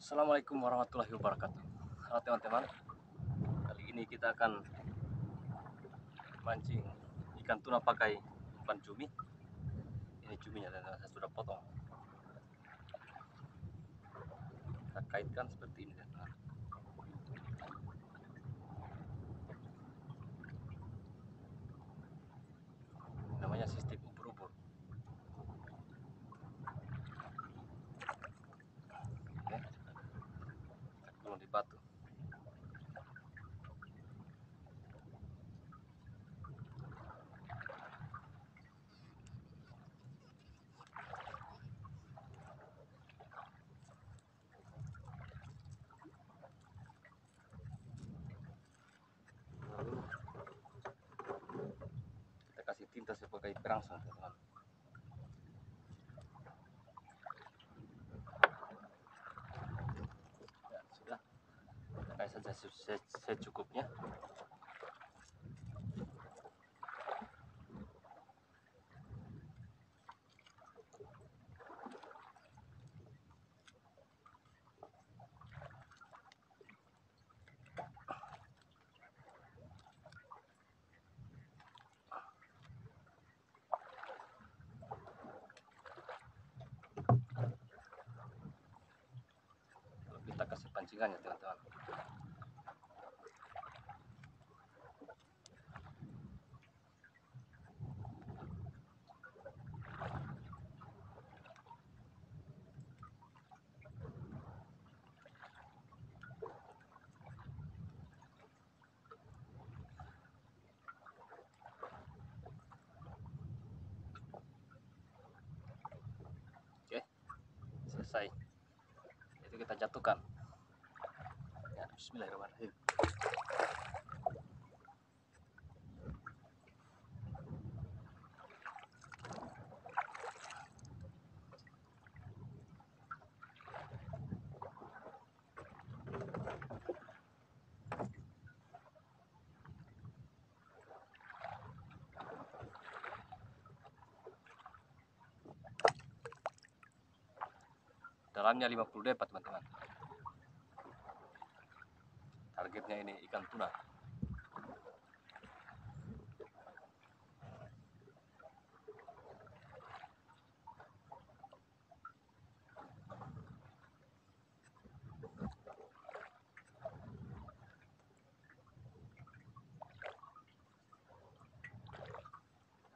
Assalamualaikum warahmatullahi wabarakatuh. Halo teman-teman, kali ini kita akan mancing ikan tuna pakai umpan cumi. Ini cuminya, dan saya sudah potong. Kita kaitkan seperti ini. Namanya sistem ubur-ubur. Oke, gulung di batu. Tinta sebagai perangsang, teman-teman. Ya, sudah, pakai saja secukupnya. Kita kasih pancingannya, teman-teman. Oke, selesai. Kita jatuhkan ya, bismillahirrahmanirrahim. Dalamnya 50 depa, teman-teman. Targetnya ini ikan tuna.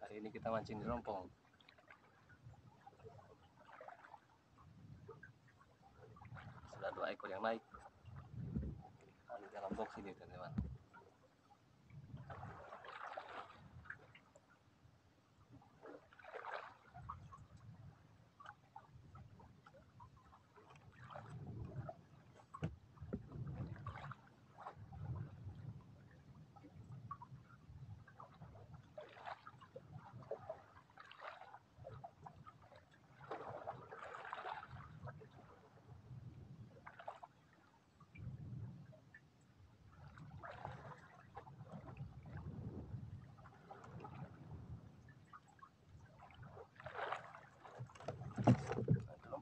Hari ini kita mancing di Rompong. Dua ekor yang naik di dalam box ini, teman-teman.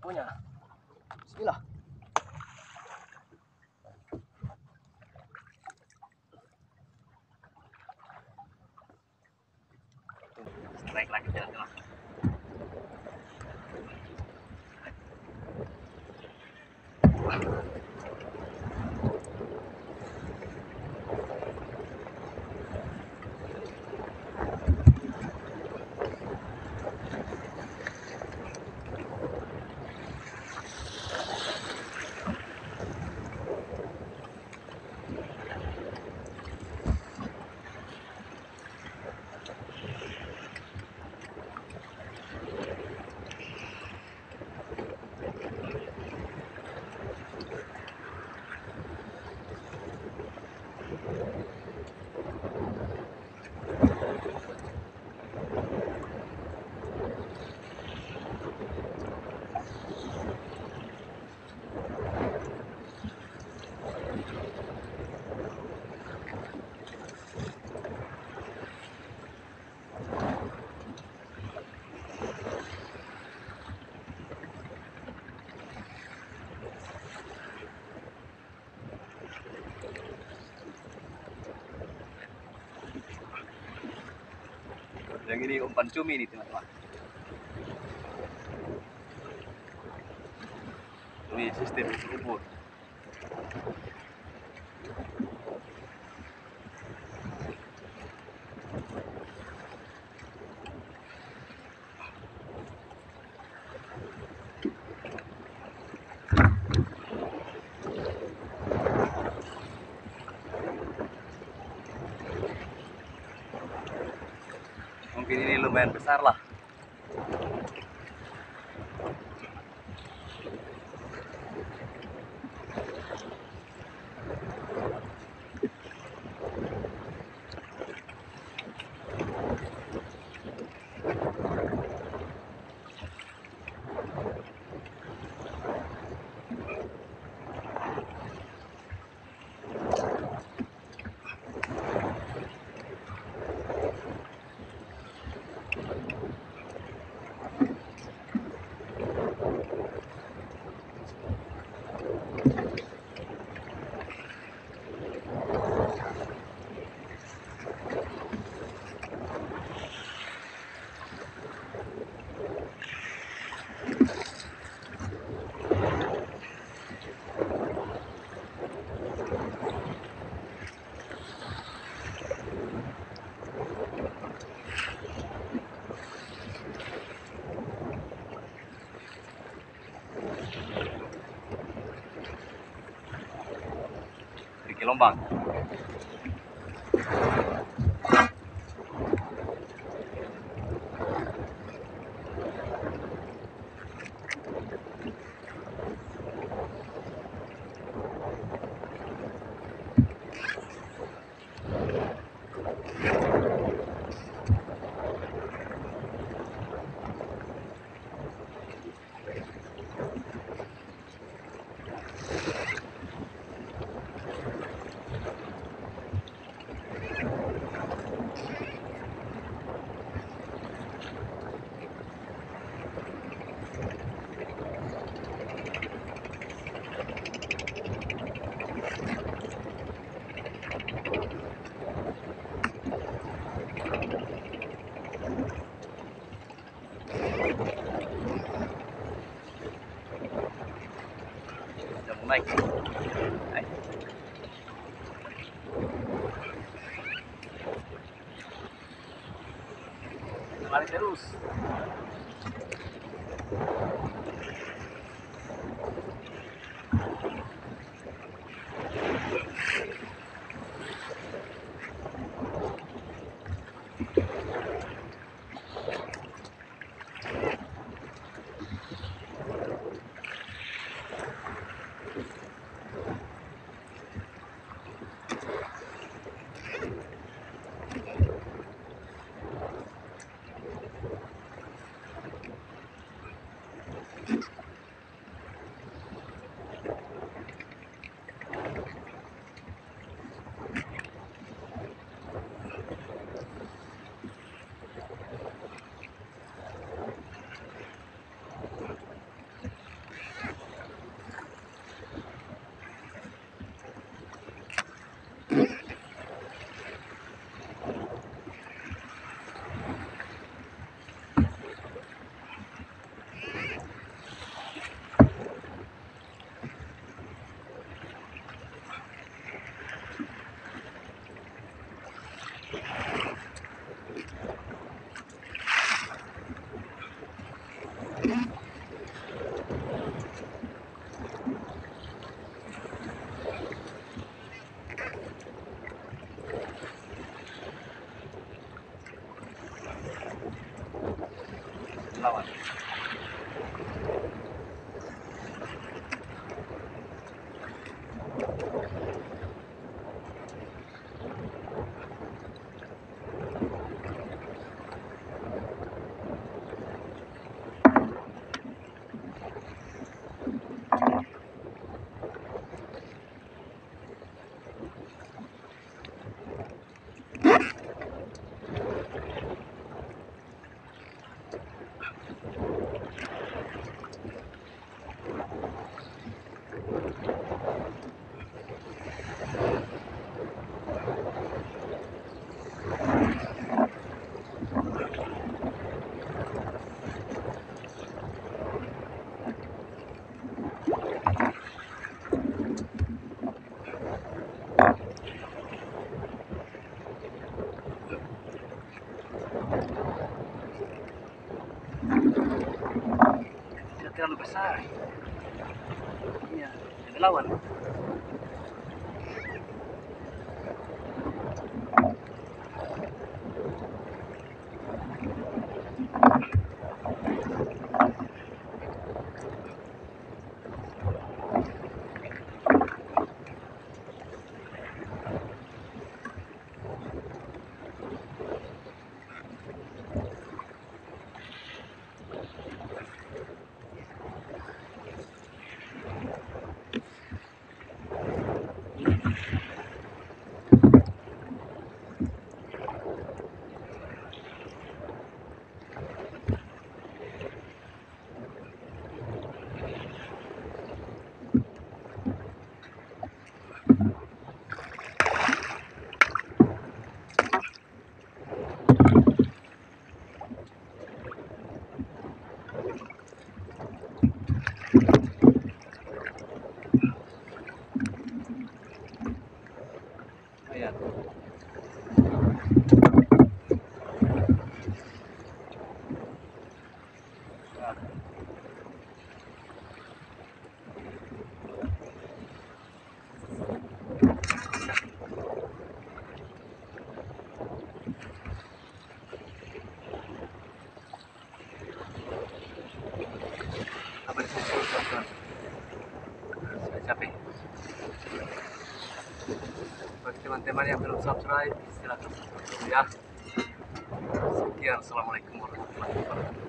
Punya. Bismillah. Strike lagi, teman-teman. Dan ini umpan cumi nih teman-teman. Ini sistem berumur. Mungkin ini lumayan besar lah. Gelombang. Like naik terus. Está tirando pesada. Mira, desde el agua, ¿no? Teman-teman yang belum subscribe, silahkan subscribe ya. Sekian, assalamualaikum warahmatullahi wabarakatuh.